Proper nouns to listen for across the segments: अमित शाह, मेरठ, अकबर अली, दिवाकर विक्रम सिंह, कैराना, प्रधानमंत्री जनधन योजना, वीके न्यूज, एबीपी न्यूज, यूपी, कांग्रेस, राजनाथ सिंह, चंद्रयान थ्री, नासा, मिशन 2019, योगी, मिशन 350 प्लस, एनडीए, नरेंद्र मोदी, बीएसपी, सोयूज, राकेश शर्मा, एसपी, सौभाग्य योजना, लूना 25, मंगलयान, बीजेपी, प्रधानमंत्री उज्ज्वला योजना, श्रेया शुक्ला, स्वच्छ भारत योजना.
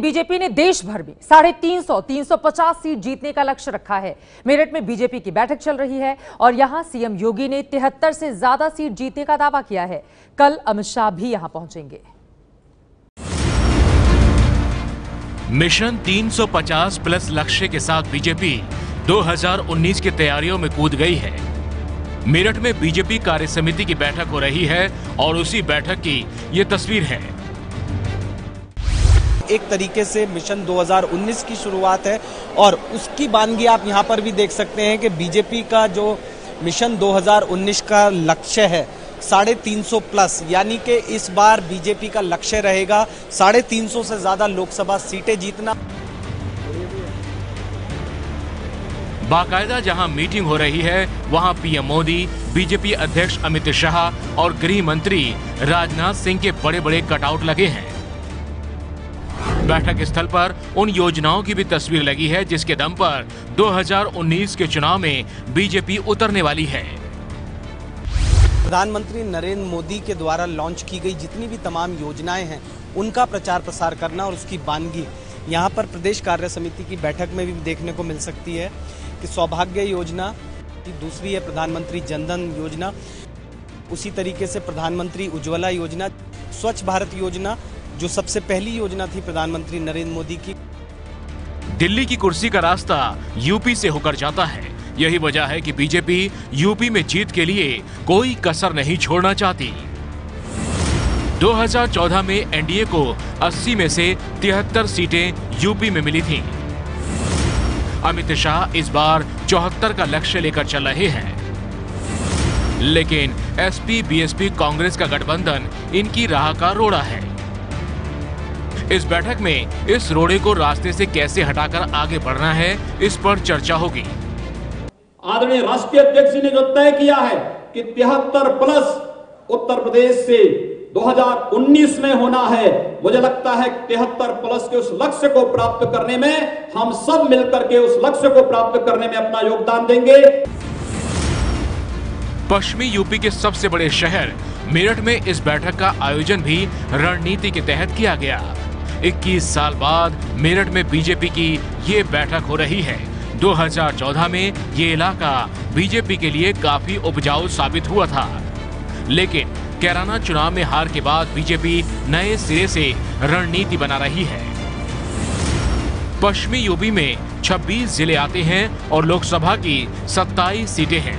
बीजेपी ने देश भर में 350 सीट जीतने का लक्ष्य रखा है। मेरठ में बीजेपी की बैठक चल रही है और यहां सीएम योगी ने 73 से ज्यादा सीट जीतने का दावा किया है। कल अमित शाह भी यहां पहुंचेंगे। मिशन 350 प्लस लक्ष्य के साथ बीजेपी 2019 की तैयारियों में कूद गई है। मेरठ में बीजेपी कार्य समिति की बैठक हो रही है और उसी बैठक की ये तस्वीर है। एक तरीके से मिशन 2019 की शुरुआत है और उसकी बानगी आप यहाँ पर भी देख सकते हैं कि बीजेपी का जो मिशन 2019 का लक्ष्य है 350 प्लस, यानी कि इस बार बीजेपी का लक्ष्य रहेगा 350 से ज़्यादा लोकसभा सीटें जीतना। बाकायदा जहां मीटिंग हो रही है वहां पीएम मोदी, बीजेपी अध्यक्ष अमित शाह और गृह मंत्री राजनाथ सिंह के बड़े बड़े कटआउट लगे हैं। बैठक स्थल पर उन योजनाओं की भी तस्वीर लगी है जिसके दम पर 2019 के चुनाव में बीजेपी उतरने वाली है। प्रधानमंत्री नरेंद्र मोदी के द्वारा लॉन्च की गई जितनी भी तमाम योजनाएं हैं उनका प्रचार प्रसार करना और उसकी बानगी यहाँ पर प्रदेश कार्य समिति की बैठक में भी देखने को मिल सकती है कि सौभाग्य योजना, दूसरी है प्रधानमंत्री जनधन योजना, उसी तरीके से प्रधानमंत्री उज्ज्वला योजना, स्वच्छ भारत योजना जो सबसे पहली योजना थी प्रधानमंत्री नरेंद्र मोदी की। दिल्ली की कुर्सी का रास्ता यूपी से होकर जाता है। यही वजह है कि बीजेपी यूपी में जीत के लिए कोई कसर नहीं छोड़ना चाहती। 2014 में एनडीए को 80 में से 73 सीटें यूपी में मिली थीं। अमित शाह इस बार 74 का लक्ष्य लेकर चल रहे हैं, लेकिन एसपी बीएसपी कांग्रेस का गठबंधन इनकी राह का रोड़ा है। इस बैठक में इस रोड़े को रास्ते से कैसे हटाकर आगे बढ़ना है, इस पर चर्चा होगी। आदरणीय राष्ट्रीय अध्यक्ष ने जो तय किया है कि 73 प्लस उत्तर प्रदेश से 2019 में होना है, मुझे लगता है 73 प्लस के उस लक्ष्य को प्राप्त करने में हम सब मिलकर के उस लक्ष्य को प्राप्त करने में अपना योगदान देंगे। पश्चिमी यूपी के सबसे बड़े शहर मेरठ में इस बैठक का आयोजन भी रणनीति के तहत किया गया। 21 साल बाद मेरठ में बीजेपी की ये बैठक हो रही है। 2014 में ये इलाका बीजेपी के लिए काफी उपजाऊ साबित हुआ था, लेकिन कैराना चुनाव में हार के बाद बीजेपी नए सिरे से रणनीति बना रही है। पश्चिमी यूपी में 26 जिले आते हैं और लोकसभा की 27 सीटें हैं।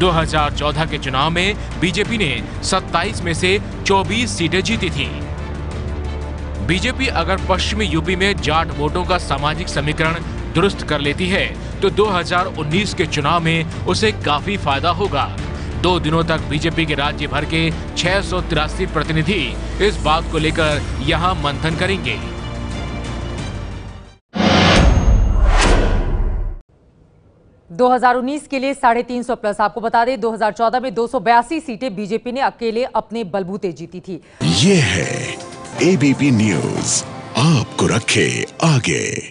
2014 के चुनाव में बीजेपी ने 27 में से 24 सीटें जीती थीं। बीजेपी अगर पश्चिमी यूपी में जाट वोटों का सामाजिक समीकरण दुरुस्त कर लेती है तो 2019 के चुनाव में उसे काफी फायदा होगा। 2 दिनों तक बीजेपी के राज्य भर के 683 प्रतिनिधि इस बात को लेकर यहां मंथन करेंगे। दो 2019 के लिए 350 प्लस। आपको बता दें 2014 में 282 सीटें बीजेपी ने अकेले अपने बलबूते जीती थी। ये है एबीपी न्यूज, आपको रखे आगे।